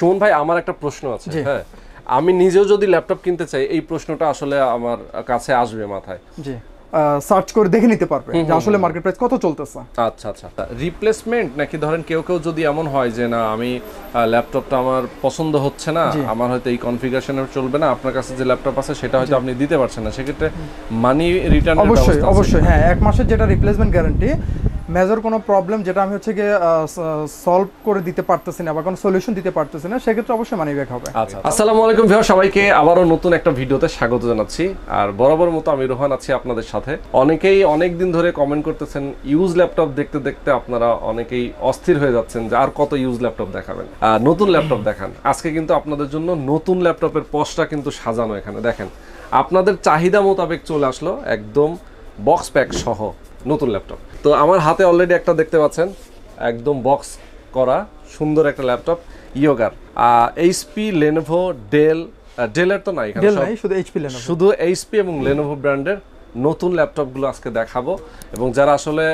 সুমন ভাই আমার একটা প্রশ্ন আছে হ্যাঁ আমি নিজেও যদি ল্যাপটপ কিনতে চাই এই প্রশ্নটা আসলে আমার কাছে আসবে মাথায় জি সার্চ করে দেখে নিতে পারবে যে আসলে মার্কেট প্রাইস কত চলতেছে আচ্ছা আচ্ছা রিপ্লেসমেন্ট নাকি ধরেন কেউ কেউ যদি এমন হয় যে না আমি ল্যাপটপটা আমার পছন্দ হচ্ছে না আমার হয়তো এই কনফিগারেশনে চলবে না আপনার কাছে যে ল্যাপটপ আছে সেটা হয়তো আপনি দিতে পারছেন না সেক্ষেত্রে মানি রিটার্ন এর অবশ্যই অবশ্যই হ্যাঁ এক মাসের যেটা রিপ্লেসমেন্ট গ্যারান্টি মেজর কোনো প্রবলেম যেটা আমি হচ্ছে গিয়ে সলভ করে দিতে পারতেছি না বা কোনো সলিউশন দিতে পারতেছি না সেক্ষেত্রে অবশ্যই মানি ব্যাক হবে আচ্ছা আসসালামু আলাইকুম ভিউয়ার সবাইকে আবারো নতুন একটা ভিডিওতে স্বাগত জানাচ্ছি আর বরাবর মতো আমি রোহান আছি আপনাদের সাথে অনেকেই অনেক দিন ধরে কমেন্ট করতেছেন ইউজ ল্যাপটপ দেখতে দেখতে আপনারা অনেকেই অস্থির হয়ে যাচ্ছেন যে আর কত ইউজ ল্যাপটপ দেখাবেন নতুন ল্যাপটপ দেখান আজকে কিন্তু আপনাদের জন্য নতুন ল্যাপটপের পসটা কিন্তু সাজানো এখানে দেখেন আপনাদের চাহিদা মোতাবেক চলে আসলো একদম বক্স প্যাক সহ নতুন ল্যাপটপ তো আমার হাতে অলরেডি একটা দেখতে পাচ্ছেন একদম বক্স করা সুন্দর একটা ল্যাপটপ ইয়োগার এইচপি লেনোভো ডেলের তো নাই শুধু এইচপি লেনোভো শুধু এইচপি এবং লেনোভো ব্র্যান্ডের নতুন ল্যাপটপগুলো আজকে দেখাবো এবং যারা আসলে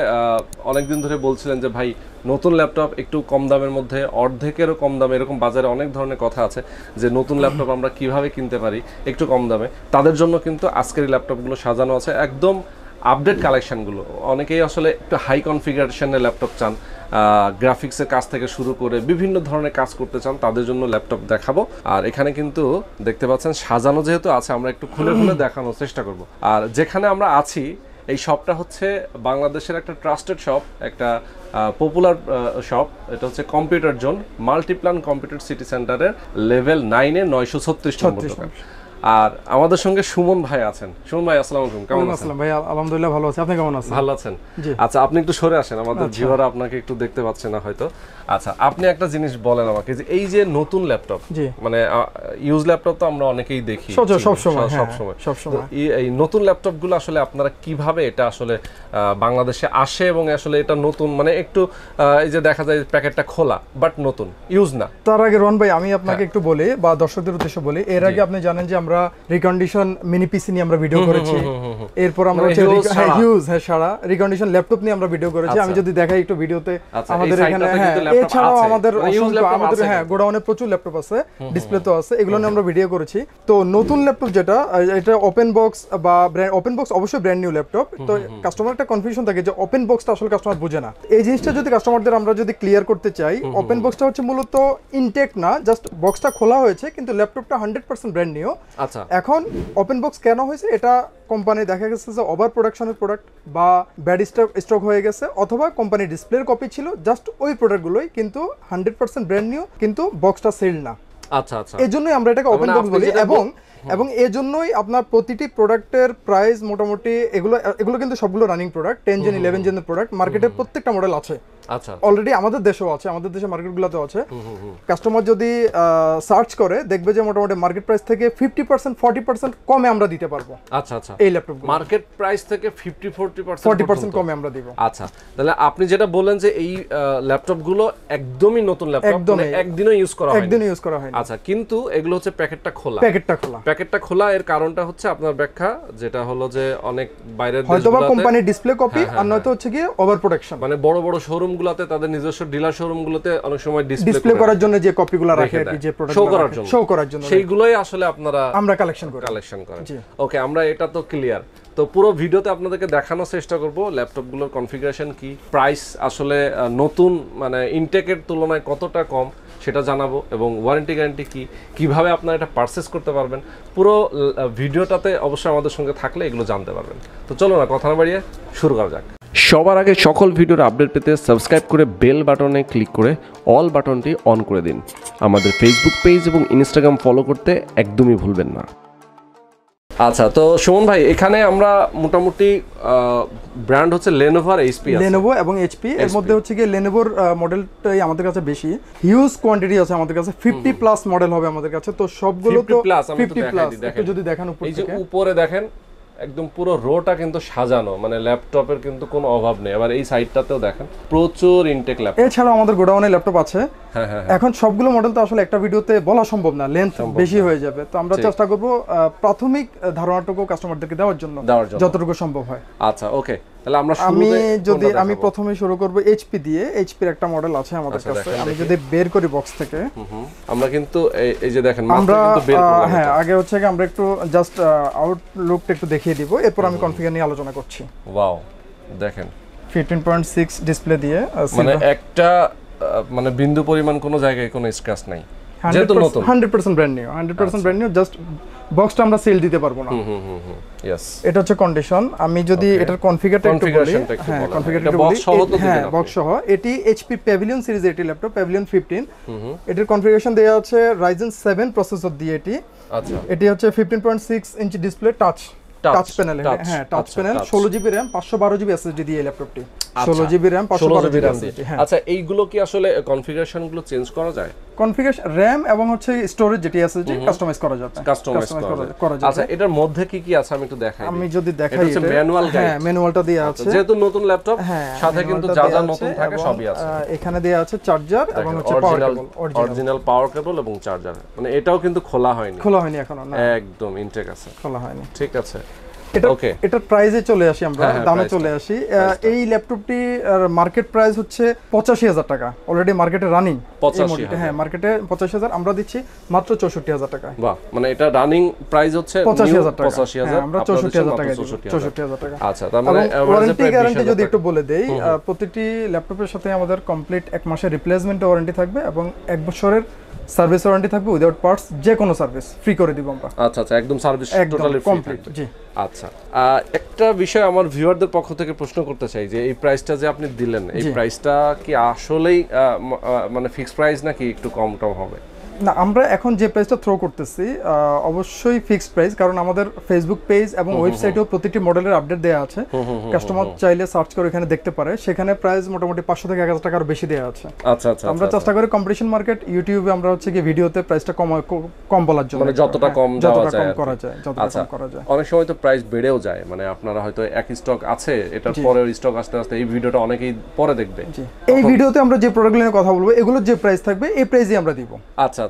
অনেকদিন ধরে বলছিলেন যে ভাই নতুন ল্যাপটপ একটু কম দামের মধ্যে অর্ধেকেরও কম দামে এরকম বাজারে অনেক ধরনের কথা আছে যে নতুন ল্যাপটপ আমরা কিভাবে কিনতে পারি একটু কম দামে তাদের জন্য কিন্তু আজকের এই ল্যাপটপগুলো সাজানো আছে একদম আপডেট কালেকশনগুলো অনেকেই আসলে একটু হাই কনফিগারেশনের ল্যাপটপ চান গ্রাফিক্সের কাজ থেকে শুরু করে বিভিন্ন ধরনের কাজ করতে চান তাদের জন্য ল্যাপটপ দেখাবো আর এখানে কিন্তু দেখতে পাচ্ছেন সাজানো যেহেতু আছে আমরা একটু খুলে খুলে দেখানোর চেষ্টা করব আর যেখানে আমরা আছি এই শপটা হচ্ছে বাংলাদেশের একটা ট্রাস্টেড শপ একটা পপুলার শপ এটা হচ্ছে computer zone Multiplan computer city সেন্টারের লেভেল 9-এ 936 নম্বর দোকান আর আমাদের সঙ্গে সুমন ভাই আছেন সুমন ভাই আসসালামু আলাইকুম কেমন আছেন আসসালাম ভাই আলহামদুলিল্লাহ ভালো আছি আপনি কেমন আছেন ভালো আছেন আচ্ছা আপনি একটু সরে আসেন আমাদের ভিউয়াররা আপনাকে একটু দেখতে পাচ্ছে না হয়তো আচ্ছা আপনি একটা জিনিস বলেন আমাকে যে এই যে নতুন ল্যাপটপ মানে ইউজ ল্যাপটপ তো আমরা অনেকেই দেখি সব সময় এই নতুন ল্যাপটপগুলো আসলে আপনারা কিভাবে এটা আসলে বাংলাদেশে আসে এবং আসলে এটা নতুন মানে একটু এই যে দেখা যায় প্যাকেটটা খোলা বাট নতুন ইউজ না তার আগে রন ভাই আমি আপনাকে একটু বলি বা দর্শকদের উদ্দেশ্যে বলি এর আগে আপনি জানেন যে আমরা রিকন্ডিশন মিনি পিসি নিয়ে আমরা ভিডিও করেছি এরপর আমরা হিউজ হ্যাঁ সারা রিকন্ডিশন ল্যাপটপ নিয়ে আমরা ভিডিও করেছি আমি যদি দেখাই একটু ভিডিওতে আমাদের এখানে এছাড়াও আমাদের হ্যাঁ গোডাউনে প্রচুর ল্যাপটপ আছে ডিসপ্লে তো আছে এগুলো নিয়ে আমরা ভিডিও করেছি তো নতুন ল্যাপটপ যেটা এটা ওপেন বক্স বা ওপেন বক্স অবশ্যই ব্র্যান্ড নিউ ল্যাপটপ তো কাস্টমার একটা কনফিউশন থাকে যে ওপেন বক্সটা আসলে কাস্টমার বোঝে না এই জিনিসটা যদি কাস্টমারদের আমরা যদি ক্লিয়ার করতে চাই ওপেন বক্সটা হচ্ছে মূলত ইনটেক না জাস্ট বক্সটা খোলা হয়েছে কিন্তু ল্যাপটপটা 100% ব্র্যান্ড নিউ আচ্ছা এখন ওপেন বক্স কেন হয়েছে এটা কোম্পানি দেখা গেছে যে ওভার প্রোডাকশনের প্রোডাক্ট বা ব্যাড স্টক হয়ে গেছে অথবা কোম্পানি ডিসপ্লের কপি ছিল জাস্ট ওই প্রোডাক্টগুলোই কিন্তু 100% ব্র্যান্ড নিউ কিন্তু বক্সটা সিলড না আচ্ছা আচ্ছা এজন্যই আমরা এটাকে ওপেন বক্স বলি এবং এবং এজন্যই আপনার প্রতিটি প্রোডাক্টের প্রাইস মোটামুটি এগুলো কিন্তু সবগুলো রানিং প্রোডাক্ট 10 জেন 11 জেনের প্রোডাক্ট মার্কেটে প্রত্যেকটা মডেল আছে আচ্ছা অলরেডি আমাদের দেশেও আছে আমাদের দেশে মার্কেটগুলোতে আছে কাস্টমার যদি সার্চ করে দেখবে যে মোটামুটি মার্কেট প্রাইস থেকে 50% 40% কমে আমরা দিতে পারবো আচ্ছা আচ্ছা এই ল্যাপটপ মার্কেট প্রাইস থেকে 40% কমে আমরা দিব আচ্ছা তাহলে আপনি যেটা বলেন যে এই ল্যাপটপগুলো একদমই নতুন ল্যাপটপ মানে একদিনও ইউজ করা হয়নি আচ্ছা কিন্তু এগুলো হচ্ছে প্যাকেটটা খোলা এর কারণটা হচ্ছে আপনার ব্যাখ্যা যেটা হলো যে অনেক বাইরের হয়তোবা কোম্পানি ডিসপ্লে কপি আর নয়তো হচ্ছে কি ওভার প্রোডাকশন মানে বড় বড় শোরুম গুলোতে তাদের নিজস্ব ডিলার শোরুম গুলোতে অনেক সময় ডিসপ্লে করার জন্য যে কপিগুলো রাখে যে প্রোডাক্ট শো করার জন্য সেইগুলাই আসলে আপনারা আমরা কালেকশন করেন ওকে আমরা এটা তো ক্লিয়ার তো পুরো ভিডিওতে আপনাদেরকে দেখানোর চেষ্টা করব ল্যাপটপগুলোর কনফিগারেশন কি প্রাইস আসলে নতুন মানে ইনটেকের তুলনায় কতটা কম সেটা জানাবো এবং ওয়ারেন্টি গ্যারান্টি কি কিভাবে আপনারা এটা পারচেজ করতে পারবেন পুরো ভিডিওটাতে অবশ্যই আমাদের সঙ্গে থাকলে এগুলো জানতে পারবেন তো চলো না কথা না বাড়িয়ে শুরু করা যাক সবার আগে সকল ভিডিওর আপডেট পেতে সাবস্ক্রাইব করে বেল বাটনে ক্লিক করে অল বাটনটি অন করে দিন আমাদের ফেসবুক পেজ এবং ইনস্টাগ্রাম ফলো করতে একদমই ভুলবেন না আচ্ছা তো সুমন ভাই এখানে আমরা মোটামুটি ব্র্যান্ড হচ্ছে Lenovo আর HP আছে Lenovo এবং HP এর মধ্যে হচ্ছে কি Lenovo মডেলটাই আমাদের কাছে বেশি হিউজ কোয়ান্টিটি আছে আমাদের কাছে 50 প্লাস মডেল হবে আমাদের কাছে তো সবগুলো তো 50 প্লাস একটু যদি দেখেন উপরে এই যে উপরে দেখেন একদম পুরো রোটা কিন্তু সাজানো মানে ল্যাপটপের কিন্তু কোনো অভাব নেই আবার এই সাইডটাতেও দেখেন প্রচুর ইনটেক ল্যাপটপ এছাড়াও আমাদের গোডাউনে ল্যাপটপ আছে এখন সবগুলো মডেল তো আসলে একটা ভিডিওতে বলা সম্ভব না, লেন্থ বেশি হয়ে যাবে, তো আমরা চেষ্টা করব প্রাথমিক ধারণাটুকু কাস্টমারদেরকে দেওয়ার জন্য যতটুকু সম্ভব হয়। আচ্ছা ওকে, তাহলে আমরা আমি প্রথমে শুরু করব HP দিয়ে। HP এর একটা মডেল আছে আমাদের কাছে, আমি যদি বের করি বক্স থেকে আমরা কিন্তু এই যে দেখেন মাত্র কিন্তু বের করলাম। হ্যাঁ আগে হচ্ছে কি আমরা একটু জাস্ট আউটলুকটা একটু দেখিয়ে দিব, এরপর আমি কনফিগার নিয়ে আলোচনা করছি। ওয়াও দেখেন 15.6 ডিসপ্লে দিয়ে, মানে একটা মানে বিন্দু পরিমাণ কোনো জায়গায় কোনো স্ক্র্যাচ নাই, যেহেতু নতুন 100% brand new, 100% brand new, just বক্সটা আমরা সিল দিতে পারবো না। ইয়েস এটা হচ্ছে কন্ডিশন। আমি যদি এটার কনফিগারটা একটু বলি, হ্যাঁ কনফিগারটা বক্স সহ তো দিবেন, বক্স সহ। এটি HP প্যাভিলিয়ন সিরিজ এটি ল্যাপটপ প্যাভিলিয়ন 15, এটার কনফিগারেশন দেয়া আছে Ryzen 7 প্রসেসর দিয়ে এটি। আচ্ছা এটি হচ্ছে 15.6 ইঞ্চি ডিসপ্লে, টাচ প্যানেল, হ্যাঁ touch panel, 16GB RAM 512GB SSD দিয়ে ল্যাপটপটি, 16GB RAM 512GB SSD। আচ্ছা এইগুলো কি আসলে কনফিগারেশন গুলো চেঞ্জ করা যায়? কনফিগারেশন RAM এবং হচ্ছে স্টোরেজ যেটি SSD কাস্টমাইজ করা যায়, কাস্টমাইজ করা যায়। আচ্ছা এটার মধ্যে কি কি আছে আমি একটু দেখাই। আমি যদি দেখাই এটা হচ্ছে ম্যানুয়াল গাইড, হ্যাঁ ম্যানুয়ালটা দেয়া আছে, যেহেতু নতুন ল্যাপটপ সাথে কিন্তু যা যা নতুন থাকে সবই আছে। এখানে দেয়া আছে চার্জার এবং হচ্ছে পাওয়ার কেবল, অরিজিনাল পাওয়ার কেবল এবং চার্জার, মানে এটাও কিন্তু খোলা হয়নি এখনো, না একদম ইনটেক আছে, খোলা হয়নি। ঠিক আছে এটা ওকে, এটা প্রাইসে চলে আসি আমরা, দামে চলে আসি। এই ল্যাপটপটি মার্কেট প্রাইস হচ্ছে 85,000 টাকা, অলরেডি মার্কেটে রানিং 85,000, হ্যাঁ মার্কেটে 85,000, আমরা দিচ্ছি মাত্র 64,000 টাকা। বাহ, মানে এটা রানিং প্রাইস হচ্ছে 85,000, আমরা 64,000 টাকা, 64,000 টাকা। আচ্ছা তার মানে ওয়ারেন্টি গ্যারান্টি যদি একটু বলে দেই, প্রতিটি ল্যাপটপের সাথে আমাদের কমপ্লিট 1 মাসের রিপ্লেসমেন্ট ওয়ারেন্টি থাকবে এবং 1 বছরের সার্ভিস ওয়ারেন্টি থাকবে উইদাউট পার্টস, যে কোনো সার্ভিস ফ্রি করে দিব আমরা। আচ্ছা আচ্ছা একদম সার্ভিস টোটালি কমপ্লিট, জি। আচ্ছা একটা বিষয় আমার ভিউয়ারদের পক্ষ থেকে প্রশ্ন করতে চাই যে এই প্রাইসটা যে আপনি দিলেন, এই প্রাইসটা কি আসলেই মানে ফিক্সড প্রাইস নাকি একটু কম টম হবে? না আমরা এখন যে প্রাইসটা থ্রো করতেছি অবশ্যই ফিক্সড প্রাইস, কারণ আমাদের ফেসবুক পেজ এবং ওয়েবসাইটেও প্রতিটি মডেলের আপডেট দেয়া আছে, কাস্টমার চাইলে সার্চ করে এখানে দেখতে পারে, সেখানে প্রাইস মোটামুটি 500 থেকে 1000 টাকার বেশি দেয়া আছে। আচ্ছা আচ্ছা, আমরা চেষ্টা করি কম্পিটিশন মার্কেট ইউটিউবে আমরা হচ্ছে কি ভিডিওতে প্রাইসটা কম বলার জন্য, মানে যতটা কম যাওয়া যায় কম করা যায়, যতটা কম করা যায়। অনেক সময় তো প্রাইস বেড়েও যায়, মানে আপনারা হয়তো এক স্টক আছে এটার পরেও স্টক আস্তে আস্তে, এই ভিডিওটা অনেকেই পরে দেখবে, এই ভিডিওতে আমরা যে প্রোডাক্ট নিয়ে কথা বলবো এগুলোর যে প্রাইস থাকবে এই প্রাইসই আমরা দিব। আচ্ছা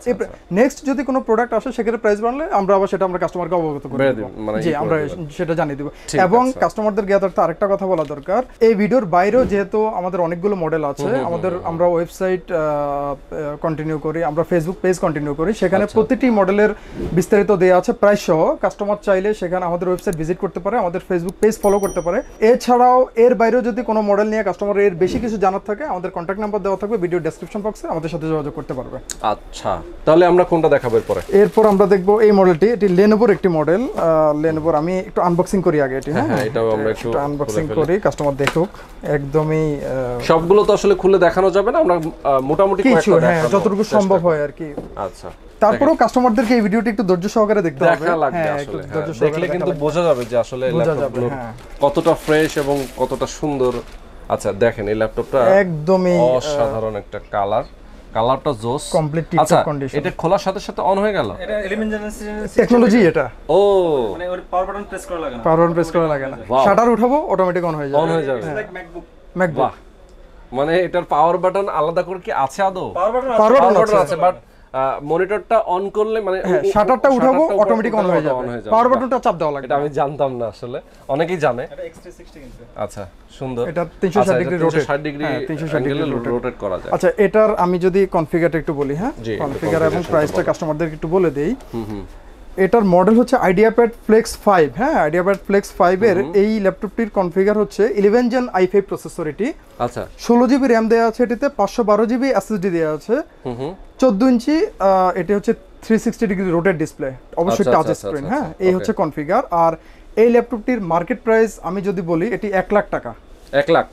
নেক্সট যদি কোনো প্রোডাক্ট আসে সেক্ষেত্রে প্রাইস বাড়লে আমরা আবার সেটা আমরা কাস্টমারকে অবগত করে দেব, মানে জি আমরা সেটা জানিয়ে দেব। এবং কাস্টমারদের জ্ঞাতার্থে আরেকটা কথা বলা দরকার, এই ভিডিওর বাইরেও যেহেতু আমাদের অনেকগুলো মডেল আছে, আমাদের আমরা ওয়েবসাইট কন্টিনিউ করি, আমরা ফেসবুক পেজ কন্টিনিউ করি, সেখানে প্রতিটি মডেলের বিস্তারিত দেয়া আছে প্রাইস সহ, কাস্টমার চাইলে সেখানে আমাদের ওয়েবসাইট ভিজিট করতে পারে, আমাদের ফেসবুক পেজ ফলো করতে পারে। এছাড়াও এর বাইরেও যদি কোনো মডেল নিয়ে কাস্টমারের এর বেশি কিছু জানার থাকে, আমাদের কন্ট্যাক্ট নাম্বার দেওয়া থাকবে ভিডিও ডেসক্রিপশন বক্সে, আমাদের সাথে যোগাযোগ করতে পারবে। আচ্ছা তাহলে আমরা কোনটা দেখাবো এরপরে? এরপর আমরা দেখব এই মডেলটি, এটি Lenovo-র একটি মডেল, Lenovo-র। আমি একটু আনবক্সিং করি আগে এটি, হ্যাঁ এটাও আমরা একটু আনবক্সিং করি, কাস্টমার দেখুক। একদমই সবগুলো তো আসলে খুলে দেখানো যাবে না, আমরা মোটামুটি কয়েকটা দেখাবো যতটুকু সম্ভব হয় আর কি। আচ্ছা তারপরেও কাস্টমারদেরকে এই ভিডিওটি একটু ধৈর্য সহকারে দেখতে হবে, হ্যাঁ একটু ধৈর্য সহকারে দেখলে কিন্তু বোঝা যাবে যে আসলে ল্যাপটপগুলো কতটা ফ্রেশ এবং কতটা সুন্দর। আচ্ছা দেখেন এই ল্যাপটপটা একদমই অসাধারণ একটা কালার, কালারটা জোস, কমপ্লিট টিপ কন্ডিশন। এটা খোলার সাথে সাথে অন হয়ে গেল, এটা এলিমেন্ট জেনারেশন টেকনোলজি এটা। ও মানে ওর পাওয়ার বাটন প্রেস করা লাগে না, পাওয়ার বাটন প্রেস করা লাগে না, শাটার উঠাবো অটোমেটিক অন হয়ে যাবে, অন হয়ে যাবে। লাইক ম্যাকবুক, মানে এটার পাওয়ার বাটন আলাদা করে কি আছে আদৌ? পাওয়ার বাটন আছে, বাট মনিটরটা অন করলে মানে শাটারটা উঠাবো অটোমেটিক অন হয়ে যাবে, পাওয়ার বাটনটা চাপ দাও লাগে। এটা আমি জানতাম না আসলে, অনেকেই জানে এটা X360 কিন্তু। আচ্ছা সুন্দর, এটা 360 ডিগ্রি রোটেট, 360 ডিগ্রি রোটেট করা যায়। আচ্ছা এটার আমি যদি কনফিগারটা একটু বলি, হ্যাঁ কনফিগার এবং প্রাইসটা কাস্টমারদেরকে একটু বলে দেই। এটার মডেল হচ্ছে IdeaPad Flex 5, হ্যাঁ IdeaPad Flex 5 এর এই ল্যাপটপটির কনফিগার হচ্ছে 11 জেন i5 প্রসেসর এটি। আচ্ছা 16GB RAM দেয়া আছে এটিতে, 512GB SSD দেয়া আছে, 14 ইঞ্চি এটা হচ্ছে 360 ডিগ্রি রোটেট ডিসপ্লে, অবশ্যই টাচ স্ক্রিন, হ্যাঁ এই হচ্ছে কনফিগার। আর এই ল্যাপটপটির মার্কেট প্রাইস আমি যদি বলি এটি 1 লাখ টাকা, 1 লাখ।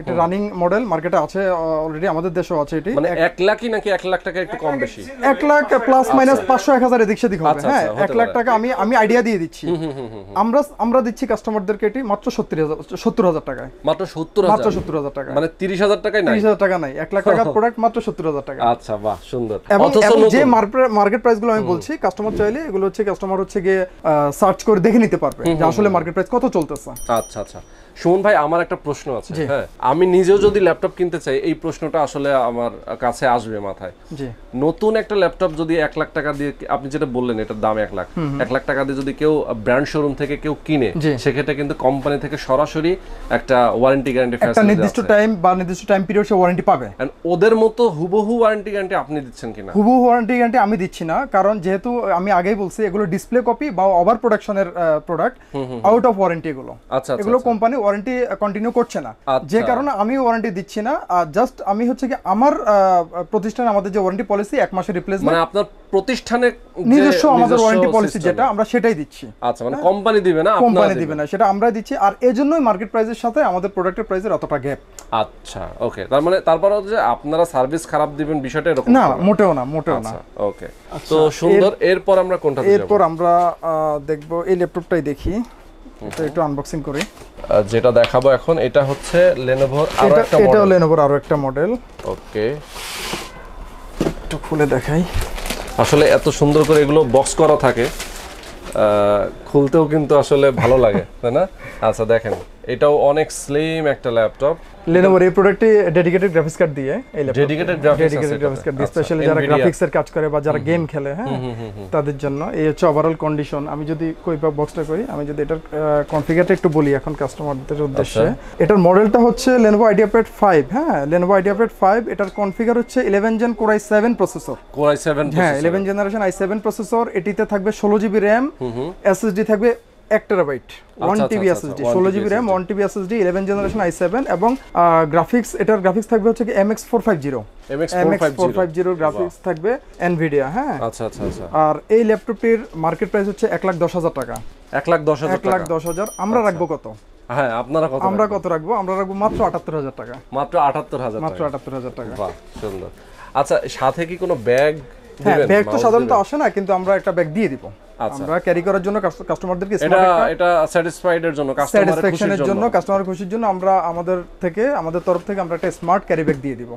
এটা রানিং মডেল মার্কেটে আছে অলরেডি, আমাদের দেশেও আছে এটি, মানে 1 লাখই নাকি 1 লাখ টাকা একটু কম বেশি, 1 লাখ প্লাস মাইনাস 500 1000 এদিক সেদিক হবে। হ্যাঁ 1 লাখ টাকা আমি আইডিয়া দিয়ে দিচ্ছি, আমরা দিচ্ছি কাস্টমারদেরকে এটি মাত্র 70,000 টাকায়, মাত্র 70,000 টাকা, মানে 30,000 টাকায় নাই, 30,000 টাকা নাই, 1 লাখ টাকার প্রোডাক্ট মাত্র 70,000 টাকা। আচ্ছা বাহ সুন্দর। এবং যে মার্কেট প্রাইস গুলো আমি বলছি, কাস্টমার চাইলে এগুলো হচ্ছে কাস্টমার হচ্ছে গিয়ে সার্চ করে দেখে নিতে পারবে যে আসলে মার্কেট প্রাইস কত চলতেছে। আচ্ছা আচ্ছা শোন ভাই আমার একটা প্রশ্ন আছে হ্যাঁ আমি নিজেও যদি ল্যাপটপ কিনতে চাই এই প্রশ্নটা আসলে আমার কাছে আসবে মাথায় জি নতুন একটা ল্যাপটপ যদি 1 লাখ টাকা দিয়ে আপনি যেটা বললেন এটার দাম 1 লাখ টাকা দিয়ে যদি কেউ ব্র্যান্ড শোরুম থেকে কেউ কিনে সেক্ষেত্রে কিন্তু কোম্পানি থেকে সরাসরি একটা ওয়ারেন্টি গ্যারান্টি ফ্যাসিলিটি একটা নির্দিষ্ট টাইম বা নির্দিষ্ট টাইম পিরিয়ডে ওয়ারেন্টি পাবে এন্ড ওদের মতো হুবহু ওয়ারেন্টি গ্যারান্টি আপনি দিচ্ছেন কিনা হুবহু ওয়ারেন্টি গ্যারান্টি আমি দিচ্ছি না কারণ যেহেতু আমি আগেই বলছি এগুলো ডিসপ্লে কপি বা ওভার প্রোডাকশনের প্রোডাক্ট আউট অফ ওয়ারেন্টি এগুলো আচ্ছা এগুলো কোম্পানি ওয়ারেন্টি কন্টিনিউ করছে না যে কারণে আমি ওয়ারেন্টি দিচ্ছি না জাস্ট আমি হচ্ছে কি আমার প্রতিষ্ঠান আমাদের যে ওয়ারেন্টি পলিসি এক মাসের রিপ্লেসমেন্ট মানে আপনার প্রতিষ্ঠানে নিজস্ব আমাদের ওয়ারেন্টি পলিসি যেটা আমরা সেটাই দিচ্ছি আচ্ছা মানে কোম্পানি দিবে না আপনারা কোম্পানি দিবে না সেটা আমরা দিচ্ছি আর এজন্যই মার্কেট প্রাইসের সাথে আমাদের প্রোডাক্টের প্রাইসের অতটা গ্যাপ আচ্ছা ওকে তার মানে তারপর যে আপনারা সার্ভিস খারাপ দিবেন বিষয়টা এরকম না মোটেও না মোটেও না ওকে তো সুন্দর এরপর আমরা কোনটা দেখব এরপর আমরা দেখব এই ল্যাপটপটাই দেখি এটা একটু আনবক্সিং করি যেটা দেখাবো এখন এটা হচ্ছে Lenovo আরো একটা মডেল এটা Lenovo আরো একটা মডেল ওকে একটু খুলে দেখাই আসলে এত সুন্দর করে এগুলো বক্স করা থাকে খুলতেও কিন্তু আসলে ভালো লাগে তাই না আচ্ছা দেখেন এটাও অনেক স্লিম একটা ল্যাপটপ Lenovo এই প্রোডাক্টে ডেডিকেটেড গ্রাফিক্স কার্ড দিয়ে এই ল্যাপটপ ডেডিকেটেড গ্রাফিক্স কার্ড দিয়ে স্পেশালি যারা গ্রাফিক্সের কাজ করে বা যারা গেম খেলে হ্যাঁ তাদের জন্য এই হচ্ছে ওভারঅল কন্ডিশন আমি যদি কই বক্সটা করি আমি যদি এটার কনফিগারটা একটু বলি এখন কাস্টমারদের উদ্দেশ্যে এটার মডেলটা হচ্ছে Lenovo IdeaPad 5 হ্যাঁ Lenovo IdeaPad 5 এটার কনফিগার হচ্ছে 11 gen Core i7 processor Core i7 processor হ্যাঁ 11 জেনারেশন i7 প্রসেসর এটিতে থাকবে 16GB RAM SSD থাকবে 1 terabyte 1TB SSD 16GB RAM 1TB SSD 11 generation i7 এবং গ্রাফিক্স এটার গ্রাফিক্স থাকবে হচ্ছে কি MX450 গ্রাফিক্স থাকবে Nvidia হ্যাঁ আচ্ছা আচ্ছা আচ্ছা আর এই ল্যাপটপটির মার্কেট প্রাইস হচ্ছে 1,10,000 টাকা 1,10,000 আমরা রাখবো কত হ্যাঁ আপনারা কত আমরা কত রাখবো আমরা রাখবো মাত্র 78000 টাকা মাত্র 78000 টাকা বাহ সুন্দর আচ্ছা সাথে কি কোনো ব্যাগ হ্যাঁ ব্যাগ তো সাধারণত আসে না কিন্তু আমরা একটা ব্যাগ দিয়ে দিব আমরা ক্যারি করার জন্য কাস্টমারদেরকে এটা স্যাটিসফাইডের জন্য স্যাটিসফ্যাকশনের জন্য কাস্টমার খুশির জন্য আমরা আমাদের থেকে আমাদের তরফ থেকে আমরা একটা স্মার্ট ক্যারি ব্যাগ দিয়ে দিব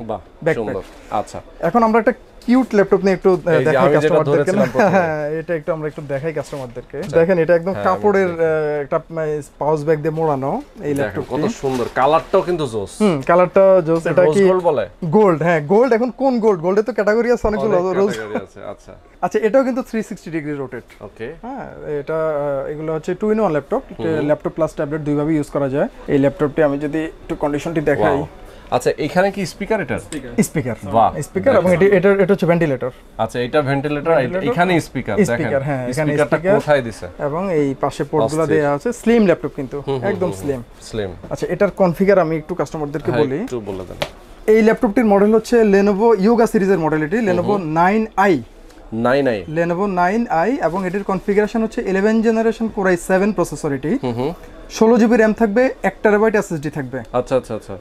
ব্যাকপ্যাক আচ্ছা এখন আমরা একটা কিউট ল্যাপটপ নিয়ে একটু দেখাই কাস্টমারদেরকে এটা একটু আমরা একটু দেখাই কাস্টমারদেরকে দেখেন এটা একদম কাপড়ের একটা পাউচ ব্যাগ দিয়ে মোড়ানো এই ল্যাপটপ কত সুন্দর কালারটাও কিন্তু জোস কালারটা জোস এটা কি গোল্ড বলে গোল্ড হ্যাঁ গোল্ড এখন কোন গোল্ড গোল্ডে তো ক্যাটাগরি আছে অনেকগুলো আছে আচ্ছা আচ্ছা এটাও কিন্তু 360 ডিগ্রি রোটেট ওকে হ্যাঁ এটা এগুলো হচ্ছে 2 in 1 laptop laptop plus tablet দুই ভাবে ইউজ করা যায় এই ল্যাপটপটি আমি যদি একটু কন্ডিশনটি দেখাই আচ্ছা এখানে কি স্পিকার এটা স্পিকার বাহ স্পিকার এবং এটা হচ্ছে ভেন্টিলেটর আচ্ছা এটা ভেন্টিলেটর এখানে স্পিকার দেখেন হ্যাঁ এখানে স্পিকারটা কোথায় দিছে এবং এই পাশে পোর্টগুলো দেয়া আছে স্লিম ল্যাপটপ কিন্তু একদম স্লিম স্লিম আচ্ছা এটার কনফিগার আমি একটু কাস্টমারদেরকে বলি একটু বলে দেন এই ল্যাপটপটির মডেল হচ্ছে Lenovo Yoga সিরিজের মডেল এটি Lenovo 9i Lenovo 9i এবং এটার কনফিগারেশন হচ্ছে 11 জেনারেশন Core i7 প্রসেসর এটি 16GB RAM থাকবে 1TB SSD থাকবে আচ্ছা আচ্ছা আচ্ছা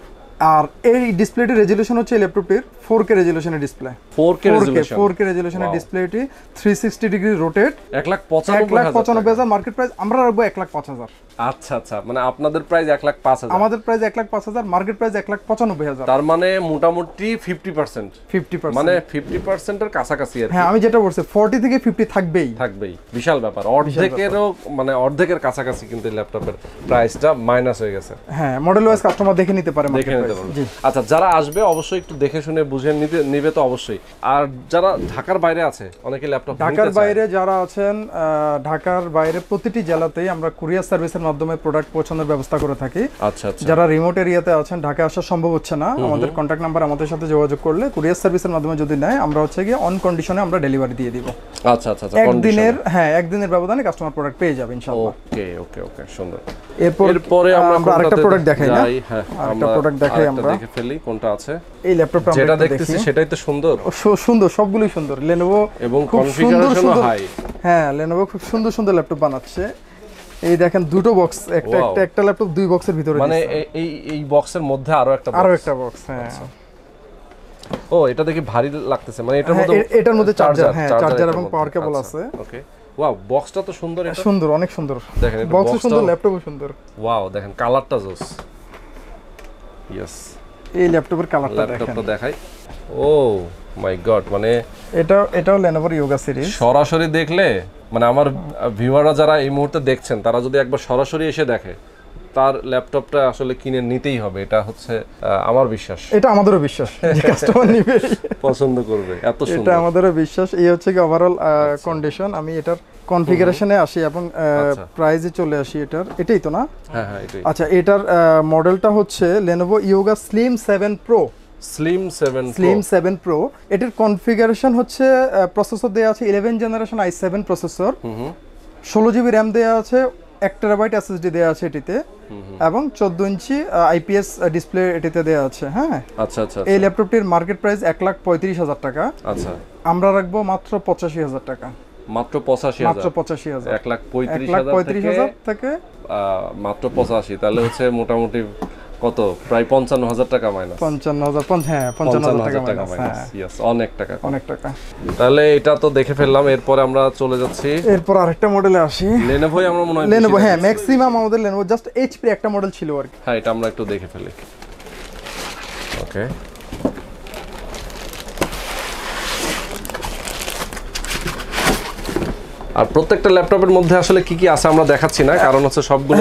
আর এই ডিসপ্লেটির রেজোলিউশন হচ্ছে ল্যাপটপটির 4K রেজোলিউশনের ডিসপ্লে 4K রেজোলিউশনের ডিসপ্লেটি 360 ডিগ্রি রোটেট 1,95,000 মার্কেট প্রাইস আমরা রাখবো 1,05,000 আচ্ছা আচ্ছা মানে আপনাদের প্রাইস 1,05,000 আমাদের প্রাইস 1,05,000 মার্কেট প্রাইস 1,95,000 তার মানে মোটামুটি 50% মানে 50% এর কাছাকাছি আছে হ্যাঁ আমি যেটা বলছি 40 থেকে 50 থাকবেই বিশাল ব্যাপার অর্ধেকেরও মানে অর্ধেকের কাছাকাছি কিন্তু ল্যাপটপের প্রাইসটা মাইনাস হয়ে গেছে হ্যাঁ মডেল ওয়াইজ কাস্টমার দেখে নিতে পারে আচ্ছা যারা আসবে অবশ্যই একটু দেখে শুনে বুঝে নিবে তো অবশ্যই আর যারা ঢাকার বাইরে আছে অনেকে ল্যাপটপ ঢাকার বাইরে যারা আছেন ঢাকার বাইরে প্রতিটি জেলাতেই আমরা কুরিয়ার সার্ভিসের মাধ্যমে প্রোডাক্ট পৌঁছানোর ব্যবস্থা করে থাকি আচ্ছা যারা রিমোট এরিয়াতে আছেন ঢাকা আসা সম্ভব হচ্ছে না আমাদের কন্টাক্ট নাম্বার আমাদের সাথে যোগাযোগ করলে কুরিয়ার সার্ভিসের মাধ্যমে যদি নেয় আমরা হচ্ছে গিয়ে অন কন্ডিশনে আমরা ডেলিভারি দিয়ে দিব আচ্ছা আচ্ছা একদিনের হ্যাঁ একদিনের ব্যবধানে কাস্টমার প্রোডাক্ট পেয়ে যাবে ইনশাআল্লাহ ওকে ওকে ওকে সুন্দর এরপরে আমরা আরেকটা প্রোডাক্ট দেখাই না হ্যাঁ আরেকটা প্রোডাক্ট দেখাই আমরা দেখে ফেলি কোনটা আছে এই ল্যাপটপটা আমরা যেটা দেখতেছি সেটাই তো সুন্দর সুন্দর সবগুলোই সুন্দর Lenovo এবং কনফিগারেশনও হাই হ্যাঁ Lenovo খুব সুন্দর সুন্দর ল্যাপটপ বানাচ্ছে এই দেখেন দুটো বক্স একটা একটা একটা ল্যাপটপ দুই বক্সের ভিতরে মানে এই এই বক্সের মধ্যে আরো একটা বক্স হ্যাঁ ও এটা দেখি ভারী লাগতেছে মানে এটার মধ্যে চার্জার হ্যাঁ চার্জার এবং পাওয়ার কেবল আছে ওকে ওয়াও বক্সটা তো সুন্দর এটা সুন্দর অনেক সুন্দর দেখেন এটা বক্স সুন্দর ল্যাপটপও সুন্দর ওয়াও দেখেন কালারটা জোস ইয়েস এই ল্যাপটপের কালারটা দেখেন ল্যাপটপটা দেখাই ও মাই গড মানে এটাও Lenovo Yoga সিরিজ সরাসরি দেখলে মানে আমার ভিউয়াররা যারা এই মুহূর্তে দেখছেন তারা যদি একবার সরাসরি এসে দেখে তার ল্যাপটপটা আসলে কিনে নিতেই হবে, এটা হচ্ছে আমার বিশ্বাস, এটা আমাদেরও বিশ্বাস, কাস্টমার নিবে পছন্দ করবে, এত সুন্দর এটা আমাদেরও বিশ্বাস। এই হচ্ছে কি ওভারঅল কন্ডিশন। আমি এটার কনফিগারেশনে আসি এবং প্রাইসে চলে আসি এটার, এটাই তো না? হ্যাঁ হ্যাঁ এটাই। আচ্ছা এটার মডেলটা হচ্ছে Lenovo Yoga Slim 7 Pro। Slim 7 Pro এটার কনফিগারেশন হচ্ছে প্রসেসর দেয়া আছে 11 generation i7 processor, 16GB RAM দেয়া আছে, 1 TB SSD দেয়া আছে এটিতে এবং 14 ইঞ্চি IPS ডিসপ্লে এটিতে দেয়া আছে। হ্যাঁ আচ্ছা আচ্ছা। এই ল্যাপটপটির মার্কেট প্রাইস 1,35,000 টাকা। আচ্ছা আমরা রাখবো মাত্র 85,000 টাকা। মাত্র 85,000, 1,35,000 থেকে মাত্র 85, তাহলে হচ্ছে মোটামুটি কত, প্রায় 55,000 টাকা মাইনাস। 55,000 টাকা মাইনাস, यस অনেক টাকা, অনেক টাকা। তাহলে এটা তো দেখে ফেললাম, এরপর আমরা চলে যাচ্ছি, এরপর আরেকটা মডেলে আসি। Lenovo আমরা মনে হয় Lenovo, হ্যাঁ ম্যাক্সিমাম আমাদের Lenovo, জাস্ট HP একটা মডেল ছিল আর কি। হ্যাঁ এটা আমরা একটু দেখে ফেলি। ওকে আর প্রত্যেকটা ল্যাপটপের মধ্যে আসলে কি কি আছে আমরা দেখাচ্ছি না, কারণ হচ্ছে সবগুলো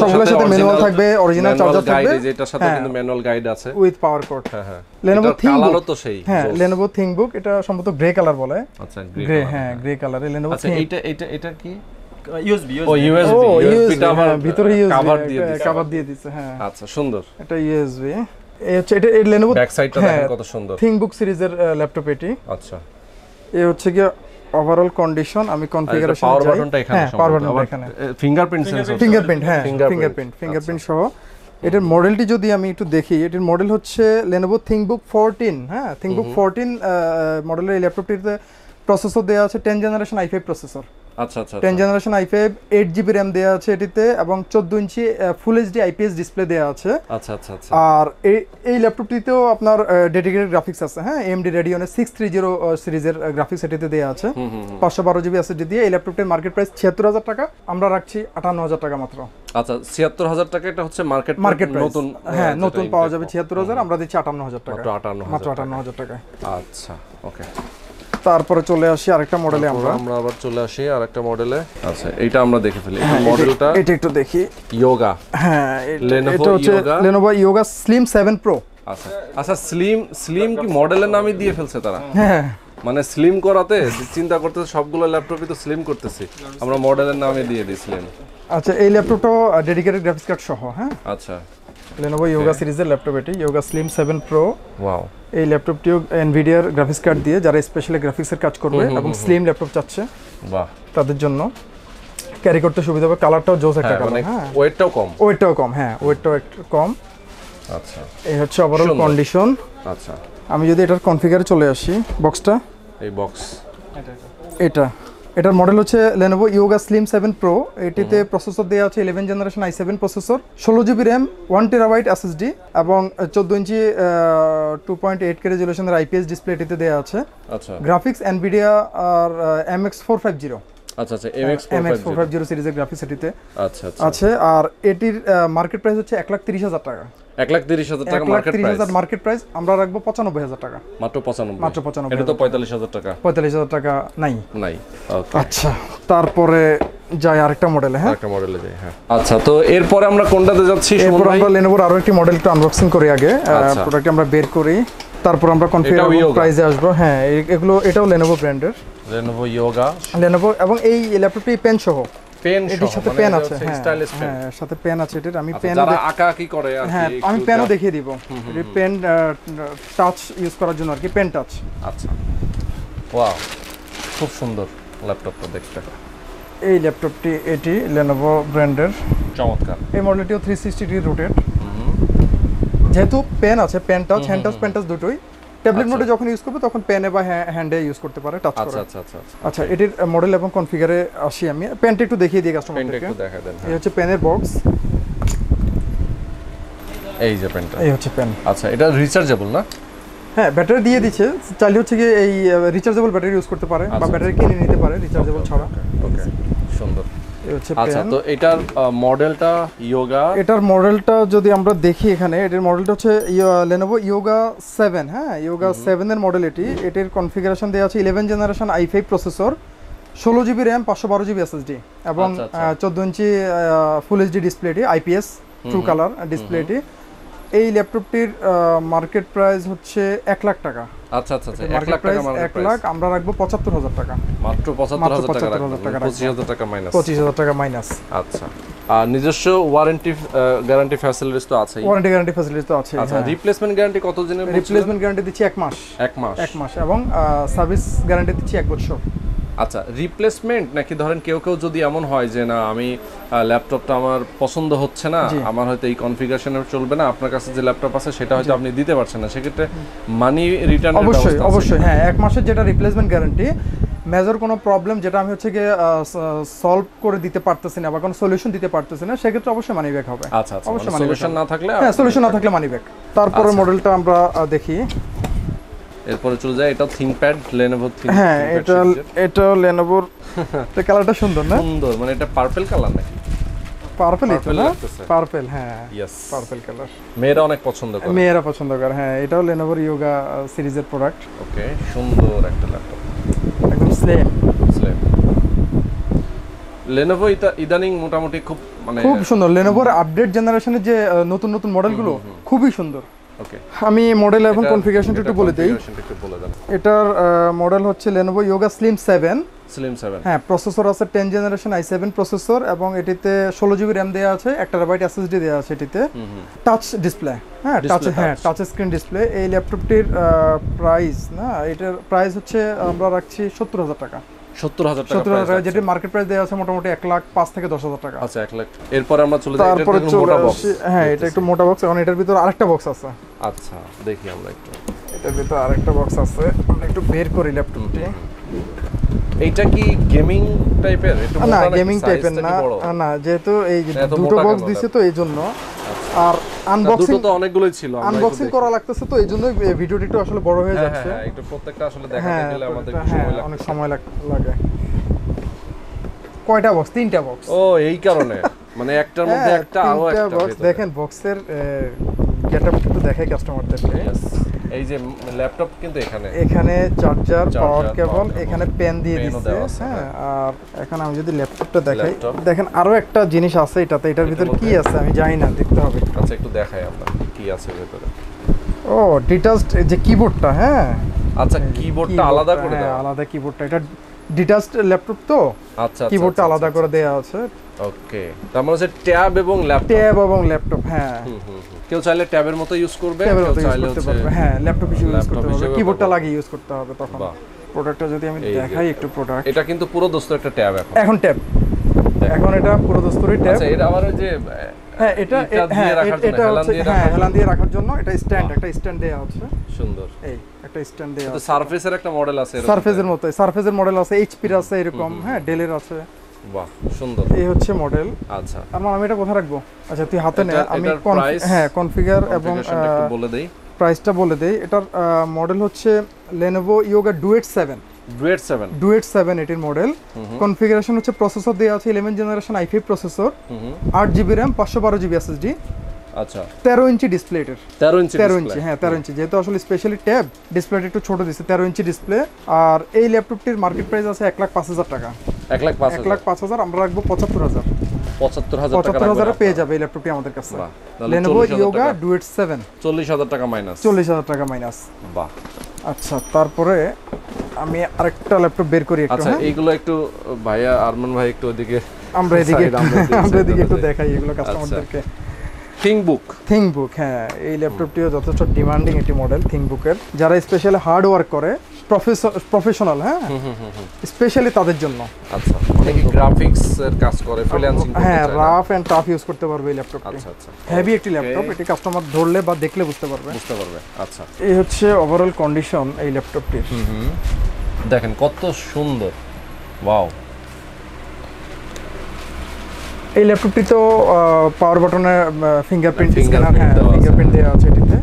সবগুলোর সাথে ম্যানুয়াল থাকবে, অরিজিনাল চার্জার থাকবে, এটার সাথে কিন্তু ম্যানুয়াল গাইড আছে উইথ পাওয়ার কোড। হ্যাঁ হ্যাঁ Lenovo ThinkBook তো সেই, হ্যাঁ Lenovo ThinkBook, এটা সম্ভবত গ্রে কালার বলে। আচ্ছা গ্রে, হ্যাঁ গ্রে কালারে Lenovo। আচ্ছা এটা এটা এটা কি USB? ও USB টা আবার ভিতরে USB কভার দিয়ে দিয়েছে, কভার দিয়ে দিয়েছে। হ্যাঁ আচ্ছা সুন্দর, এটা USB। আচ্ছা এটা Lenovo ব্যাক সাইডটা দেখেন কত সুন্দর, ThinkBook সিরিজের ল্যাপটপ এটি। আচ্ছা এই হচ্ছে কি ওভারঅল কন্ডিশন। আমি কনফিগারেশন পাওয়ার বাটনটা এখানে, পাওয়ার বাটনটা এখানে, ফিঙ্গারপ্রিন্ট সেন্সর, ফিঙ্গারপ্রিন্ট, হ্যাঁ ফিঙ্গারপ্রিন্ট সহ। এটার মডেলটি যদি আমি একটু দেখি, এটার মডেল হচ্ছে Lenovo ThinkBook 14। হ্যাঁ ThinkBook 14 মডেলের এই ল্যাপটপটিতে প্রসেসর দেয়া আছে 10 জেনারেশন i5 প্রসেসর। আচ্ছা আচ্ছা 10 জেনারেশন i5, 8GB RAM দেয়া আছে এটিতে এবং 14 inch full HD IPS display দেয়া আছে। আচ্ছা আচ্ছা আচ্ছা। আর এই ল্যাপটপটিতেও আপনার ডেডিকেটেড গ্রাফিক্স আছে। হ্যাঁ AMD Radeon 630 সিরিজের গ্রাফিক্স এটিতে দেয়া আছে, 512GB SSD দিয়ে। এই ল্যাপটপটির মার্কেট প্রাইস 76000 টাকা, আমরা রাখছি 58000 টাকা মাত্র। আচ্ছা 76000 টাকা, এটা হচ্ছে মার্কেট নতুন, হ্যাঁ নতুন পাওয়া যাবে 76000, আমরা দিচ্ছি 58000 টাকা, মাত্র 58000 টাকা। আচ্ছা ওকে, তারপরে চলে আসি আরেকটা মডেলে, আমরা আবার চলে আসি আরেকটা মডেলে। আচ্ছা এইটা আমরা দেখে ফেলি, এই মডেলটা এটা একটু দেখি, Yoga। হ্যাঁ এটা হচ্ছে Lenovo Yoga Slim 7 Pro। আচ্ছা আচ্ছা স্লিম কি মডেলের নামই দিয়ে ফেলছে তারা, হ্যাঁ মানে স্লিম করাতে চিন্তা করতেছে, সবগুলো ল্যাপটপই তো স্লিম করতেছে, আমরা মডেলের নামে দিয়ে দিয়েছিলাম। আচ্ছা এই ল্যাপটপটা ডেডিকেটেড গ্রাফিক্স কার্ড সহ। হ্যাঁ আচ্ছা Lenovo Yoga সিরিজের ল্যাপটপ এটি, Yoga Slim 7 Pro। ওয়াও, এই ল্যাপটপটিও Nvidia গ্রাফিক্স কার্ড দিয়ে, যারা স্পেশালি গ্রাফিক্সের কাজ করবে এবং স্লিম ল্যাপটপ চাচ্ছে, বাহ তাদের জন্য ক্যারি করতে সুবিধা হবে। কালারটাও জোস একটা কালার, হ্যাঁ ওয়েটটাও কম, হ্যাঁ ওয়েটটাও একটু কম। আচ্ছা এই হচ্ছে ওভারঅল কন্ডিশন। আচ্ছা আমি যদি এটার কনফিগারে চলে আসি, বক্সটা, এই বক্স এটা, এটার মডেল হচ্ছে Lenovo Yoga Slim 7 Pro। এটিতে প্রসেসর দেয়া আছে 11 generation i7 processor, 16GB RAM, 1TB SSD এবং 14 ইঞ্চি 2.8K রেজোলিউশনের IPS ডিসপ্লে এটিতে দেয়া আছে। আচ্ছা গ্রাফিক্স Nvidia আর MX450। আচ্ছা আচ্ছা MX450 সিরিজের গ্রাফিক্স এটিতে আচ্ছা আচ্ছা আছে। আর এটির মার্কেট প্রাইস হচ্ছে 1,30,000 টাকা, 1,30,000 টাকা মার্কেট প্রাইস, আমরা রাখবো 95,000 টাকা, মাত্র 95,000। এটা তো 45,000 টাকা, 45,000 টাকা নাই। ওকে আচ্ছা তারপরে যাই আরেকটা মডেলে, হ্যাঁ আরেকটা মডেলে যাই। হ্যাঁ আচ্ছা তো এরপরে আমরা কোনটাতে যাচ্ছি, এরপর আমরা Lenovo আরো একটি মডেলটা আনবক্সিং করি, আগে প্রোডাক্ট আমরা বের করি, তারপর আমরা কনফিগারেশন প্রাইসে আসবো। হ্যাঁ এগুলো, এটাও Lenovo ব্র্যান্ডের, Lenovo Yoga, Lenovo। এবং এই ল্যাপটপটি পেন সহ, এটির সাথে পেন আছে, হ্যাঁ সাথে পেন আছে এটির। আমি পেন আঁকাআঁকি করে আর কি, হ্যাঁ আমি পেনও দেখিয়ে দিব, পেন টাচ ইউজ করার জন্য আর কি, পেন টাচ। আচ্ছা ওয়াও খুব সুন্দর ল্যাপটপটা দেখতে, এই ল্যাপটপটি এটি Lenovo ব্র্যান্ডের, চমৎকার। এই মডেলটিও 360 ডিগ্রি রোটেট, যেহেতু পেন আছে, pen touch, hand touch, pen touch দুটোই। ট্যাবলেট মোডে যখন ইউজ করবে তখন পেনে বা হ্যান্ডে ইউজ করতে পারে, টাচ করে। আচ্ছা আচ্ছা আচ্ছা এটির মডেল এবং কনফিগারে আসি আমি, পেনটা একটু দেখিয়ে দিই কাস্টমারকে, একটু দেখা দেন। এই হচ্ছে পেনের বক্স, এই যে পেনটা, এই হচ্ছে পেন। আচ্ছা এটা রিচার্জেবল না? হ্যাঁ ব্যাটারি দিয়ে দিচ্ছে, চাইলে হচ্ছে কি এই রিচার্জেবল ব্যাটারি ইউজ করতে পারে বা ব্যাটারি কিনে নিতে পারে রিচার্জেবল ছাড়া। ওকে সুন্দর। আচ্ছা তো এটার মডেলটা Yoga, এটার মডেলটা যদি আমরা দেখি এখানে, এটার মডেলটা হচ্ছে Lenovo Yoga 7। হ্যাঁ Yoga 7 এর মডেল এটি। এটির কনফিগারেশন দেয়া আছে 11 generation i5 processor, 16GB RAM 512GB SSD এবং 14 ইঞ্চি ফুল এইচডি ডিসপ্লেটি আইপিএস ট্রু কালার ডিসপ্লেটি এই ল্যাপটপটির মার্কেট প্রাইস হচ্ছে 1 লাখ টাকা। আচ্ছা আচ্ছা আচ্ছা 1 লাখ টাকা মার্কেট প্রাইস 1 লাখ আমরা রাখবো 75000 টাকা মাত্র 75000 টাকা 25000 টাকা মাইনাস 25000 টাকা মাইনাস। আচ্ছা আর নিজস্ব ওয়ারেন্টি গ্যারান্টি ফ্যাসিলিটিস তো আছে ওয়ারেন্টি গ্যারান্টি ফ্যাসিলিটিস তো আছে। আচ্ছা রিপ্লেসমেন্ট গ্যারান্টি কত দিনের? রিপ্লেসমেন্ট গ্যারান্টি দিচ্ছি 1 মাস এবং সার্ভিস গ্যারান্টি দিচ্ছি 1 বছর। আচ্ছা রিপ্লেসমেন্ট নাকি ধরেন কেউ কেউ যদি এমন হয় যে না আমি ল্যাপটপটা আমার পছন্দ হচ্ছে না আমার হয়তো এই কনফিগারেশনে চলবে না আপনার কাছে যে ল্যাপটপ আছে সেটা হয়তো আপনি দিতে পারছেন না সেক্ষেত্রে মানি রিটার্নের ব্যবস্থা আছে? অবশ্যই হ্যাঁ 1 মাসের যেটা রিপ্লেসমেন্ট গ্যারান্টি মেজর কোনো প্রবলেম যেটা আমি হচ্ছে গিয়ে সলভ করে দিতে পারতেছি না বা কোনো সলিউশন দিতে পারতেছি না সেক্ষেত্রে অবশ্যই মানি ব্যাক হবে। আচ্ছা অবশ্যই সলিউশন না থাকলে হ্যাঁ সলিউশন না থাকলে মানি ব্যাক। তারপরের মডেলটা আমরা দেখি এরপরে চলে যায় এটা থিংকপ্যাড Lenovo থিংকপ্যাড হ্যাঁ এটা Lenovo এর কালারটা সুন্দর না? সুন্দর মানে এটা পার্পল কালার নাকি? পার্পল এটা না পার্পল হ্যাঁ यस পার্পল কালার মেয়েরা অনেক পছন্দ করে হ্যাঁ এটাও Lenovo Yoga সিরিজের প্রোডাক্ট। ওকে সুন্দর একটা ল্যাপটপ একদম স্লিম Lenovo এটা ইদানিং মোটামুটি খুব মানে খুব সুন্দর Lenovo এর আপডেট জেনারেশনের যে নতুন নতুন মডেলগুলো খুবই সুন্দর। ওকে আমি মডেল এবং কনফিগারেশনটা একটু বলে দেই এটার মডেল হচ্ছে Lenovo Yoga Slim 7 হ্যাঁ প্রসেসর আছে 10 জেনারেশন i7 প্রসেসর এবং এটিতে 16GB RAM দেয়া আছে 1TB SSD দেয়া আছে এটিতে টাচ ডিসপ্লে হ্যাঁ টাচ স্ক্রিন ডিসপ্লে। এই ল্যাপটপটির প্রাইস না এটার প্রাইস হচ্ছে আমরা রাখছি 70000 টাকা 70000 টাকা প্রাইস যেটা মার্কেট প্রাইস দেয়া আছে মোটামুটি 1 লাখ 5 থেকে 10000 টাকা। আচ্ছা 1 লাখ এরপর আমরা চলে যাই এটা একটু মোটা বক্স হ্যাঁ এটা একটু মোটা বক্স এবং এটার ভিতর আরেকটা বক্স আছে। আচ্ছা দেখি আমরা একটু এটার ভিতর আরেকটা বক্স আছে আমরা একটু বের করি ল্যাপটপটি এইটা কি গেমিং টাইপের একটু মোটা না গেমিং টাইপের না না যেহেতু এই দুটো বক্স দিয়েছে তো এইজন্য আর আনবক্সিং তো অনেকগুলোই ছিল আনবক্সিং করা লাগতেছে তো এইজন্য ভিডিওটি একটু আসলে বড় হয়ে যাচ্ছে হ্যাঁ একটু প্রত্যেকটা আসলে দেখাতে গেলে আমাদের অনেক সময় লাগে। কয়টা বক্স? 3টা বক্স। ও এই কারণে মানে একটার মধ্যে একটা আরো একটা বক্স দেখেন বক্সের গেটআপ একটু দেখাই কাস্টমারদেরকে। এই যে ল্যাপটপ কিন্তু এখানে চার্জার পাওয়ার কেবল এখানে পেন দিয়ে দিয়েছে হ্যাঁ আর এখন আমি যদি ল্যাপটপটা দেখাই দেখেন আরো একটা জিনিস আছে এটাতে এটার ভিতর কি আছে আমি জানি না দেখতে হবে। আচ্ছা একটু দেখাই আমরা কি আছে ভিতরে। ও ডিটাচড যে কিবোর্ডটা হ্যাঁ আচ্ছা কিবোর্ডটা আলাদা করে দাও আলাদা কিবোর্ডটা এটা ডিটাচড ল্যাপটপ তো আচ্ছা কিবোর্ডটা আলাদা করে দেয়া আছে। ওকে তার মানে হচ্ছে ট্যাব এবং ল্যাপটপ হ্যাঁ কেউ চাইলে ট্যাবের মতো ইউজ করবে কেউ চাইলে করতে পারবে হ্যাঁ ল্যাপটপ হিসেবে ইউজ করতে হবে কিবোর্ডটা লাগিয়ে ইউজ করতে হবে তখন। প্রোডাক্টটা যদি আমি দেখাই একটু প্রোডাক্ট এটা কিন্তু পুরো দস্তুর একটা ট্যাব এখন ট্যাব এখন এটা পুরো দস্তুরই ট্যাব। আচ্ছা এটা আবার ওই যে হ্যাঁ এটা এটা হেলান দিয়ে রাখার জন্য এটা স্ট্যান্ড একটা স্ট্যান্ড দেয়া আছে সুন্দর এই একটা স্ট্যান্ড দেয়া আছে। তো সারফেসের একটা মডেল আছে এরকম সারফেসের মতো সারফেসের মডেল আছে HP এর আছে এরকম হ্যাঁ Dell এর আছে বাহ সুন্দর এই হচ্ছে মডেল। আচ্ছা আমি এটা কোথা রাখবো? আচ্ছা তুই হাতে নে আমি হ্যাঁ কনফিগার এবং বলে দেই প্রাইসটা বলে দেই এটার মডেল হচ্ছে Lenovo Yoga Duet 7 এটির মডেল কনফিগারেশন হচ্ছে প্রসেসর দেয়া আছে 11 generation i5 processor 8GB RAM 512GB SSD আচ্ছা 13 ইঞ্চি ডিসপ্লে এটার 13 ইঞ্চি হ্যাঁ 13 ইঞ্চি যেহেতু আসলে স্পেশালি ট্যাব ডিসপ্লেটা একটু ছোট দিয়েছে 13 ইঞ্চি ডিসপ্লে। আর এই ল্যাপটপটির মার্কেট প্রাইস আছে 1,05,000 টাকা 1,05,000 আমরা রাখবো 75000 75000 পেয়ে যাবে এই ল্যাপটপটি আমাদের কাছে Lenovo Yoga Duet 7 40000 টাকা মাইনাস বাহ। আচ্ছা তারপরে আমি আরেকটা ল্যাপটপ বের করি একটু। আচ্ছা এইগুলো একটু ভাইয়া আরমান ভাই একটু ওইদিকে আমরা এদিকে একটু দেখাই এগুলো কাস্টমারদেরকে। ThinkBook হ্যাঁ এই ল্যাপটপটিও যথেষ্ট ডিমান্ডিং একটি মডেল ThinkBook এর যারা স্পেশালি হার্ড ওয়ার্ক করে প্রফেশনাল হ্যাঁ স্পেশালি তাদের জন্য। আচ্ছা অনেকে গ্রাফিক্স এর কাজ করে ফ্রিল্যান্সিং করতে হ্যাঁ রাফ এন্ড টাফ ইউজ করতে পারবে এই ল্যাপটপটি। আচ্ছা আচ্ছা হেভি একটি ল্যাপটপ এটি কাস্টমার ধরলে বা দেখলে বুঝতে পারবে। আচ্ছা এই হচ্ছে ওভারঅল কন্ডিশন এই ল্যাপটপটির দেখেন কত সুন্দর ওয়াও। এই ল্যাপটপটি তো পাওয়ার বাটনে ফিঙ্গারপ্রিন্ট স্ক্যানার হ্যাঁ ফিঙ্গারপ্রিন্ট দেয়া আছে এটিতে।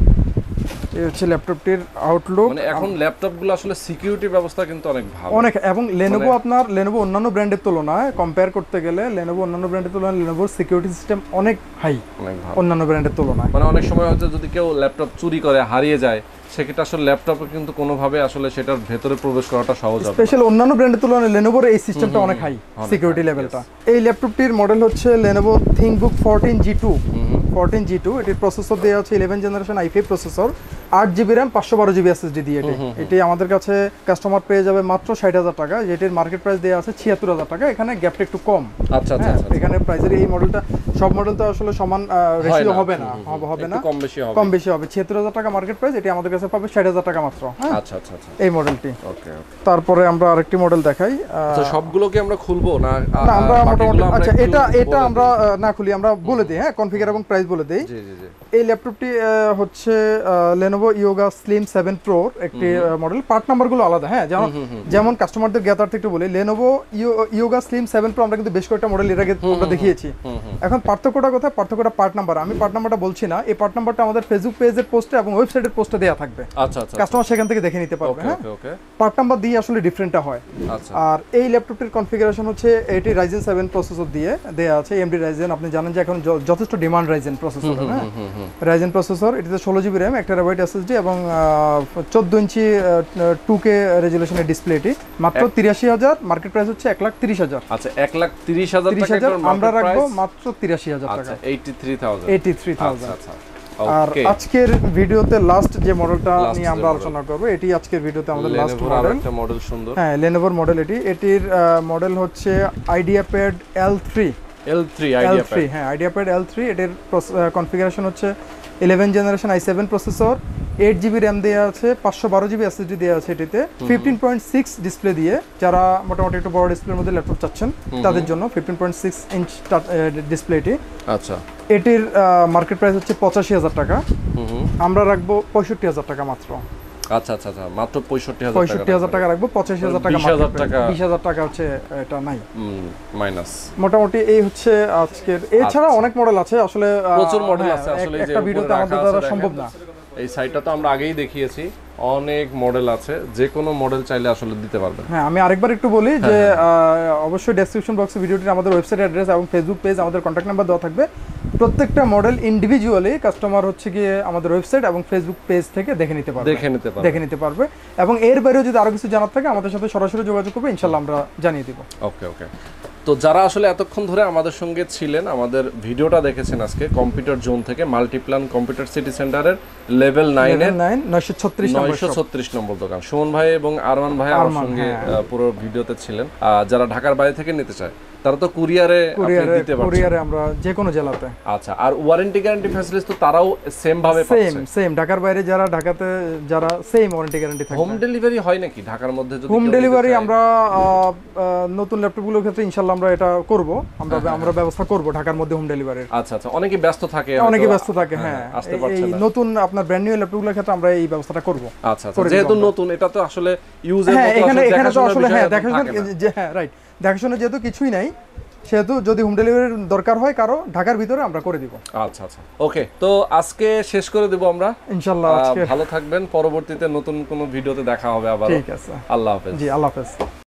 এই হচ্ছে ল্যাপটপটির আউটলুক মানে এখন ল্যাপটপগুলো আসলে সিকিউরিটি ব্যবস্থা কিন্তু অনেক ভালো অনেক এবং Lenovo অন্যান্য ব্র্যান্ডের তুলনায় কম্পেয়ার করতে গেলে Lenovo সিকিউরিটি সিস্টেম অনেক হাই অন্যান্য ব্র্যান্ডের তুলনায় মানে অনেক সময় হয়তো যদি কেউ ল্যাপটপ চুরি করে হারিয়ে যায় সেটা আসলে ল্যাপটপে কিন্তু কোনোভাবে আসলে সেটার ভেতরে প্রবেশ করাটা সহজ হবে। স্পেশাল অন্যান্য ব্র্যান্ডের তুলনায় Lenovo এর এই সিস্টেমটা অনেক হাই সিকিউরিটি লেভেলটা। এই ল্যাপটপটির মডেল হচ্ছে Lenovo ThinkBook 14G2। এটির প্রসেসর দেয়া আছে 11 generation i5 processor, 8GB RAM 512GB SSD দিয়ে এটি আমাদের কাছে কাস্টমার পেয়ে যাবে মাত্র 60000 টাকা, যেটির মার্কেট প্রাইস দেয়া আছে 76000 টাকা। এখানে গ্যাপটা একটু কম। আচ্ছা আচ্ছা, এখানে প্রাইসের এই মডেলটা সব মডেল তো আসলে সমান রেশিও হবে না, কম বেশি হবে। 76000 টাকা মার্কেট প্রাইস, এটি আমাদের কাছে পাবে 60000 টাকা মাত্র। আচ্ছা আচ্ছা, এই মডেলটি। ওকে, তারপরে আমরা আরেকটি মডেল দেখাই। আচ্ছা, সবগুলো কি আমরা খুলবো না? আমরা মোটামুটি আচ্ছা এটা আমরা না খুলি, আমরা বলে দিই কনফিগার এবং প্রাইস বলে দেই। জি জি জি, এই ল্যাপটপটি হচ্ছে Lenovo Yoga Slim 7 Pro একটি মডেল। পার্ট নাম্বারগুলো আলাদা, হ্যাঁ, যেমন কাস্টমারদের জ্ঞাতার্থে একটু বলি, Lenovo Yoga Slim 7 Pro আমরা কিন্তু বেশ কয়েকটা মডেল এর আগে আমরা দেখিয়েছি। এখন পার্থক্যটা কোথায়? পার্থক্যটা পার্ট নাম্বার। আমি পার্ট নাম্বারটা বলছি না, এই পার্ট নাম্বারটা আমাদের ফেসবুক পেজের পোস্টে এবং ওয়েবসাইটের পোস্টে দেয়া থাকবে। আচ্ছা আচ্ছা, কাস্টমার সেখান থেকে দেখে নিতে পারবে। হ্যাঁ, পার্ট নাম্বার দিয়ে আসলে ডিফারেন্টটা হয়। আচ্ছা, আর এই ল্যাপটপটির কনফিগারেশন হচ্ছে এটি Ryzen 7 প্রসেসর দিয়ে দেয়া আছে, AMD Ryzen। আপনি জানেন যে এখন যথেষ্ট ডিমান্ড Ryzen প্রসেসর। হ্যাঁ, Ryzen প্রসেসর, এটিতে 16GB RAM, 1TB SSD এবং 14 ইঞ্চি 2K রেজুলেশনের ডিসপ্লেটি মাত্র 83000, মার্কেট প্রাইস হচ্ছে 130000। আচ্ছা, 130000 টাকা আমরা রাখবো মাত্র 83000 টাকা। আচ্ছা, 83000। আচ্ছা, আর আজকের ভিডিওতে লাস্ট যে মডেলটা নিয়ে আমরা আলোচনা করব, এটি আজকের ভিডিওতে আমাদের লাস্ট মডেল। একটা মডেল সুন্দর, হ্যাঁ, Lenovo মডেল। এটির মডেল হচ্ছে IdeaPad L3, হ্যাঁ, IdeaPad L3। এটির কনফিগারেশন হচ্ছে 11 generation i7 processor, 8GB RAM দেয়া আছে, 512GB SSD দেয়া আছে এটিতে, 15.6 ডিসপ্লে দিয়ে। যারা মোটামুটি একটু বড় ডিসপ্লের মধ্যে ল্যাপটপ চাচ্ছেন তাদের জন্য 15.6 ইঞ্চ ডিসপ্লেটি। আচ্ছা, এটির মার্কেট প্রাইস হচ্ছে 85000 টাকা, আমরা রাখবো 65000 টাকা মাত্র। আচ্ছা আচ্ছা আচ্ছা, মাত্র 65000 টাকা রাখবো, 85000 টাকা, 20000 টাকা হচ্ছে এটা নাই মাইনাস। মোটামুটি এই হচ্ছে আজকের। এছাড়া অনেক মডেল আছে, আসলে প্রচুর মডেল আছে, আসলে একটা ভিডিওতে আমাদের দ্বারা সম্ভব না। এই সাইটটা তো আমরা আগেই দেখিয়েছি, অনেক মডেল আছে, যে কোনো মডেল চাইলে আসলে দিতে পারবেন। হ্যাঁ, আমি আরেকবার একটু বলি যে অবশ্যই ডেসক্রিপশন বক্সে ভিডিওটির আমাদের ওয়েবসাইট অ্যাড্রেস এবং ফেসবুক পেজ, আমাদের কন্ট্যাক্ট নাম্বার দেওয়া থাকবে। প্রত্যেকটা মডেল ইন্ডিভিজুয়ালি কাস্টমার হচ্ছে গিয়ে আমাদের ওয়েবসাইট এবং ফেসবুক পেজ থেকে দেখে নিতে পারবে এবং এর বাইরেও যদি আরো কিছু জানার থাকে আমাদের সাথে সরাসরি যোগাযোগ করবে, ইনশাআল্লাহ আমরা জানিয়ে দেব। ওকে ওকে, তো যারা আসলে এতক্ষণ ধরে আমাদের সঙ্গে ছিলেন, আমাদের ভিডিওটা দেখেছেন, আজকে কম্পিউটার জোন থেকে মাল্টিপ্লান কম্পিউটার সিটি সেন্টারের লেভেল 936 নম্বর দোকান, সুমন ভাই এবং আরমান ভাই আমার সঙ্গে পুরো ভিডিওতে ছিলেন। যারা ঢাকার বাইরে থেকে নিতে চায় তারা তো কুরিয়ারে দিতে পারবে, কুরিয়ারে আমরা যে কোনো জেলাতে। আচ্ছা, আর ওয়ারেন্টি গ্যারান্টি ফ্যাসিলিটি তো তারাও সেম ভাবে পাচ্ছে, সেম ঢাকার বাইরে যারা ঢাকাতে যারা সেম ওয়ারেন্টি গ্যারান্টি থাকে। হোম ডেলিভারি হয় নাকি ঢাকার মধ্যে? যদি হোম ডেলিভারি আমরা নতুন ল্যাপটপগুলোর ক্ষেত্রে ইনশাআল্লাহ আমরা এটা করব, আমরা ব্যবস্থা করব ঢাকার মধ্যে হোম ডেলিভারি। আচ্ছা আচ্ছা, অনেকে ব্যস্ত থাকে, হ্যাঁ, আসতে পারছে না। এই নতুন আপনার ব্র্যান্ড নিউ ল্যাপটপগুলোর ক্ষেত্রে আমরা এই ব্যবস্থাটা করব। আচ্ছা আচ্ছা, যেহেতু নতুন, এটা তো আসলে ইউজার মতো দেখা আসলে, হ্যাঁ দেখা আসলে, হ্যাঁ রাইট, দেখাশোনা যেহেতু কিছুই নাই, সেহেতু যদি হোম ডেলিভারির দরকার হয় কারো ঢাকার ভিতরে আমরা করে দিব। আচ্ছা আচ্ছা, ওকে, তো আজকে শেষ করে দেব আমরা ইনশাআল্লাহ। ভালো থাকবেন, পরবর্তীতে নতুন কোনো ভিডিওতে দেখা হবে আবার। ঠিক আছে, আল্লাহ হাফেজ। জি, আল্লাহ হাফেজ।